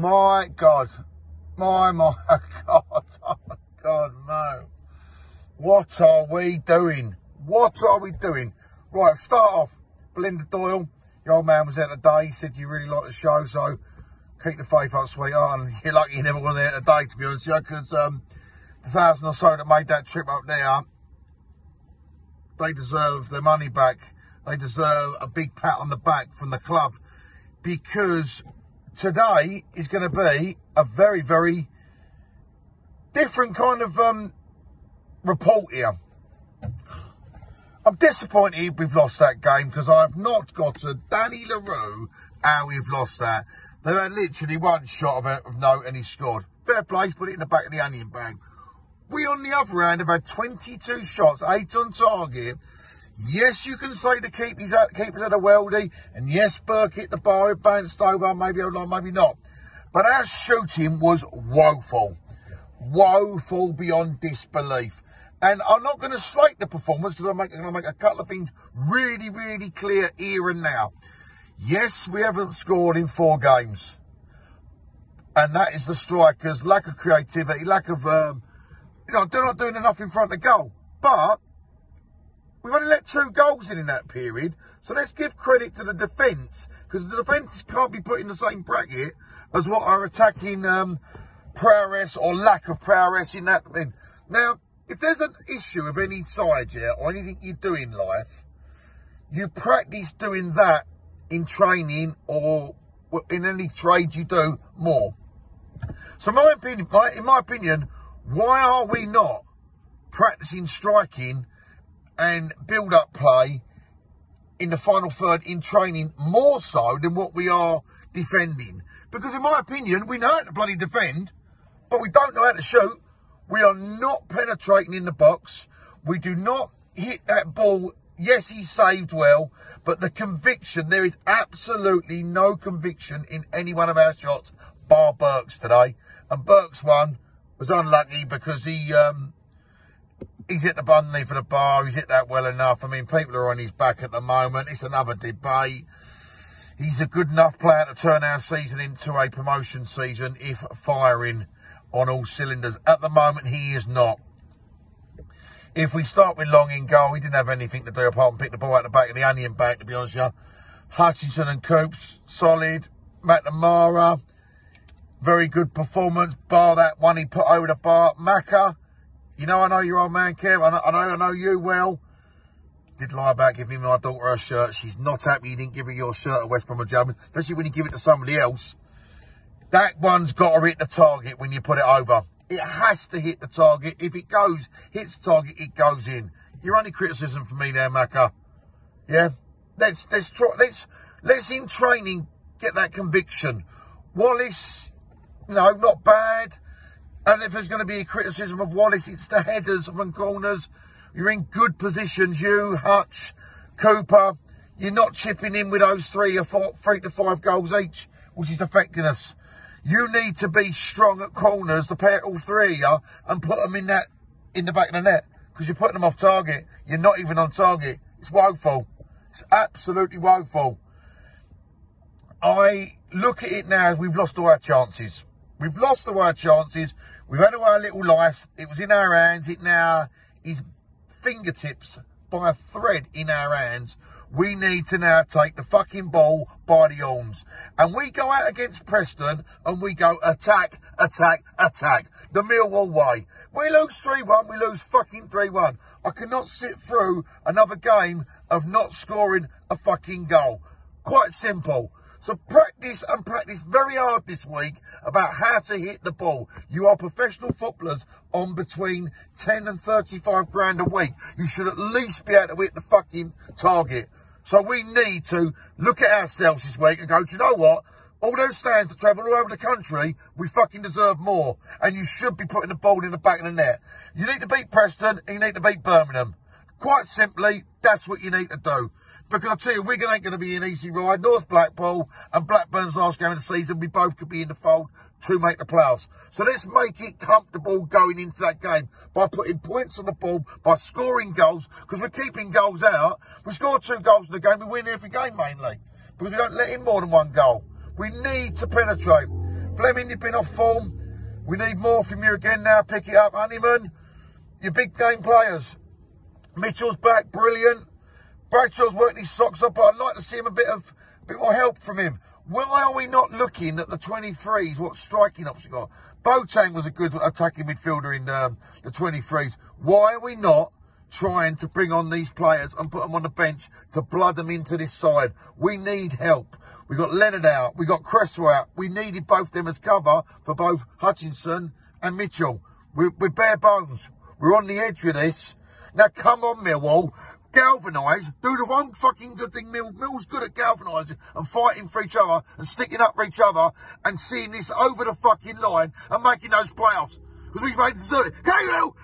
My God. My God. Oh, my God, no. What are we doing? What are we doing? Right, start off. Belinda Doyle, your old man was there today. He said you really like the show, so keep the faith up, sweetheart. And you're lucky you never went there today, to be honest with you, because the 1,000 or so that made that trip up there, they deserve their money back. They deserve a big pat on the back from the club, because today is going to be a very, very different kind of report here. I'm disappointed we've lost that game, because I've not got a Danny LaRue how we've lost that. They had literally one shot of note and he scored. Fair play, put it in the back of the onion bag. We, on the other hand, have had 22 shots, 8 on target. Yes, you can say the keepers had a weldy, and yes, Burke hit the bar, it bounced over, maybe on line, maybe not. But our shooting was woeful. Woeful beyond disbelief. And I'm not going to slate the performance, because I'm going to make a couple of things really, really clear here and now. Yes, we haven't scored in 4 games. And that is the strikers' lack of creativity, lack of, you know, they're not doing enough in front of goal. But we've only let 2 goals in that period. So let's give credit to the defence, because the defence can't be put in the same bracket as what are attacking prowess or lack of prowess in that thing. Now, if there's an issue of any side here, or anything you do in life, you practice doing that in training or in any trade you do more. So in my opinion, why are we not practicing striking and build-up play in the final third in training more so than what we are defending? Because in my opinion, we know how to bloody defend, but we don't know how to shoot. We are not penetrating in the box. We do not hit that ball. Yes, he saved well, but the conviction, there is absolutely no conviction in any one of our shots, bar Burke's today. And Burke's one was unlucky because he's hit the bun knee for the bar. He's hit that well enough. I mean, people are on his back at the moment. It's another debate. He's a good enough player to turn our season into a promotion season if firing on all cylinders. At the moment, he is not. If we start with Long in goal, he didn't have anything to do apart from pick the ball out the back of the onion bag, to be honest with you. Hutchinson and Coops, solid. McNamara, very good performance. Bar that one he put over the bar. Macca, you know I know your old man, Kev. I know you well. Did lie about giving my daughter a shirt. She's not happy you didn't give her your shirt at West Bromwich Albion, especially when you give it to somebody else. That one's got to hit the target when you put it over. It has to hit the target. If it goes, hits the target, it goes in. Your only criticism for me there, Macca. Yeah? Let's in training get that conviction. Wallace, you know, not bad. And if there's going to be a criticism of Wallace, it's the headers from corners. You're in good positions, you, Hutch, Cooper. You're not chipping in with those 3 to 5 goals each, which is affecting us. You need to be strong at corners, the pair all 3 of you, and put them in the back of the net. Because you're putting them off target. You're not even on target. It's woeful. It's absolutely woeful. I look at it now, we've lost all our chances. We've lost all our chances. We've had all our little life. It was in our hands. It now is fingertips by a thread in our hands. We need to now take the fucking ball by the horns. And we go out against Preston and we go attack, attack, attack. The Millwall way. We lose 3-1, we lose fucking 3-1. I cannot sit through another game of not scoring a fucking goal. Quite simple. So practice and practice very hard this week about how to hit the ball. You are professional footballers on between 10 and 35 grand a week. You should at least be able to hit the fucking target. So we need to look at ourselves this week and go, do you know what? All those stands that travel all over the country, we fucking deserve more. And you should be putting the ball in the back of the net. You need to beat Preston and you need to beat Birmingham. Quite simply, that's what you need to do. Because I tell you, Wigan ain't going to be an easy ride. North Blackpool and Blackburn's last game of the season, we both could be in the fold to make the playoffs. So let's make it comfortable going into that game by putting points on the ball, by scoring goals, because we're keeping goals out. We score 2 goals in the game, we win every game mainly, because we don't let in more than 1 goal. We need to penetrate. Fleming, you've been off form. We need more from you again now. Pick it up. Honeyman, your big game players. Mitchell's back, brilliant. Bradshaw's worked his socks up, but I'd like to see him a bit more help from him. Why are we not looking at the 23s, what striking option got? Bo-tang was a good attacking midfielder in the 23s. Why are we not trying to bring on these players and put them on the bench to blood them into this side? We need help. We got Leonard out. We got Cresswell out. We needed both them as cover for both Hutchinson and Mitchell. We're bare bones. We're on the edge of this. Now, come on, Millwall. Galvanise. Do the one fucking good thing. Mill's good at galvanising and fighting for each other and sticking up for each other and seeing this over the fucking line and making those playoffs. Because we've made dessert. Hey, Mill!